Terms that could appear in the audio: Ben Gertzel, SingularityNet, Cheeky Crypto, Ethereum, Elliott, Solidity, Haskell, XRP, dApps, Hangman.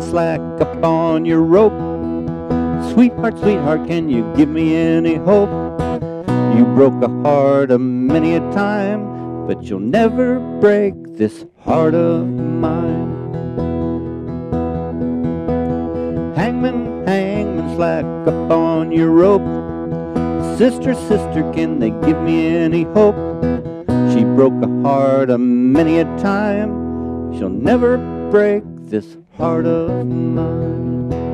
and slack up on your rope. Sweetheart, sweetheart, can you give me any hope? You broke a heart a many a time, but you'll never break this heart of mine. Hangman, hangman, slack up on your rope. Sister, sister, can they give me any hope? She broke a heart a many a time, she'll never break this heart of mine.